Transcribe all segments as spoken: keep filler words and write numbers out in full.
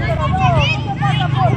Aplaudați!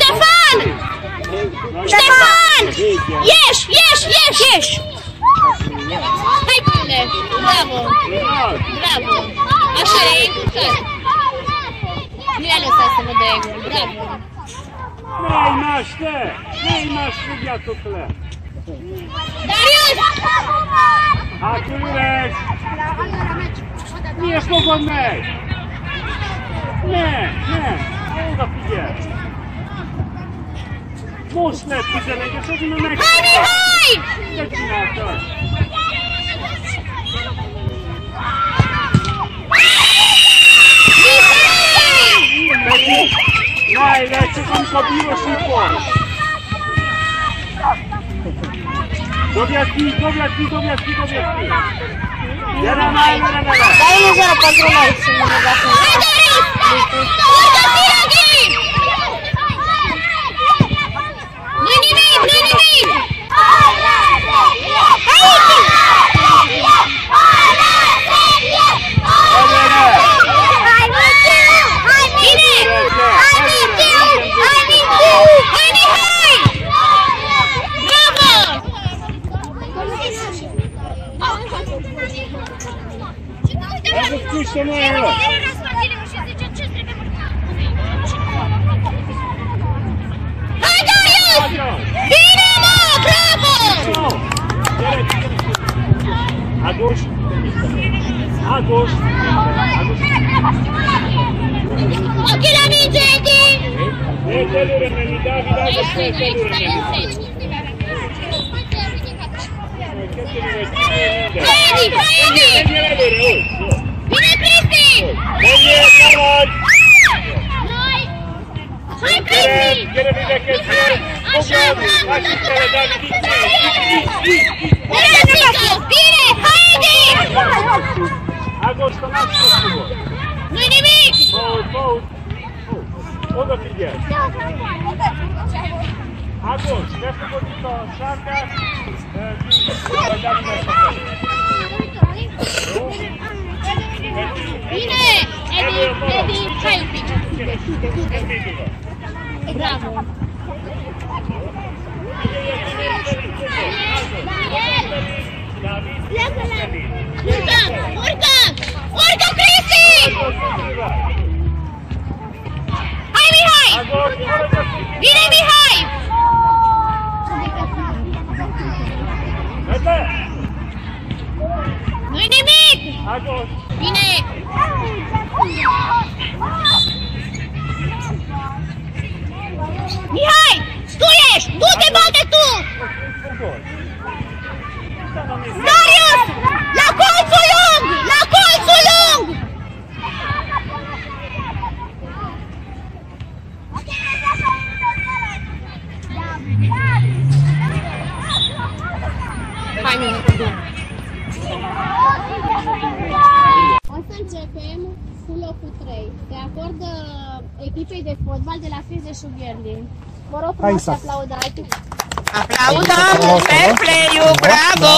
Fair play-ul! Bravo!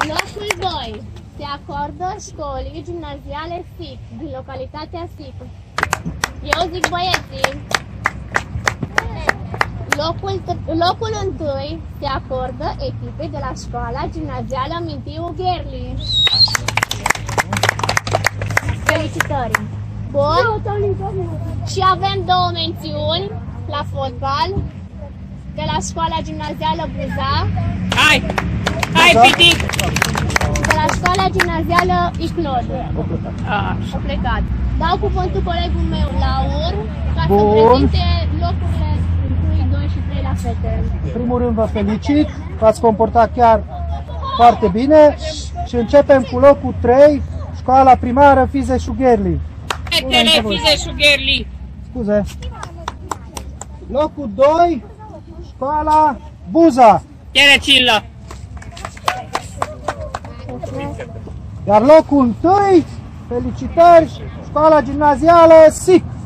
Locul doi doi. Se acordă școlii gimnaziale S I C din localitatea S I C. Eu zic băieții. Locul, locul întâi se acordă echipei de la școala gimnazială Mintiu Gherlii. Felicitări! Bun. Și avem două mențiuni la fotbal de la școala gimnazială Buza. Hai! Hai, Piti! De la școala gimnazială Iclod. A plecat. Dau cuvântul colegul meu, Laur, ca Bun. să prezinte locurile unu, doi și trei la fete. În primul rând vă felicit, v-ați comportat chiar foarte bine și începem cu locul trei, școala primară Fizeșu Gherlii. Fetele Fizeșu Gherlii! Scuze. Locul doi, școala Buza. Terecilă. Iar locul întâi, felicitări, școala gimnazială S I C.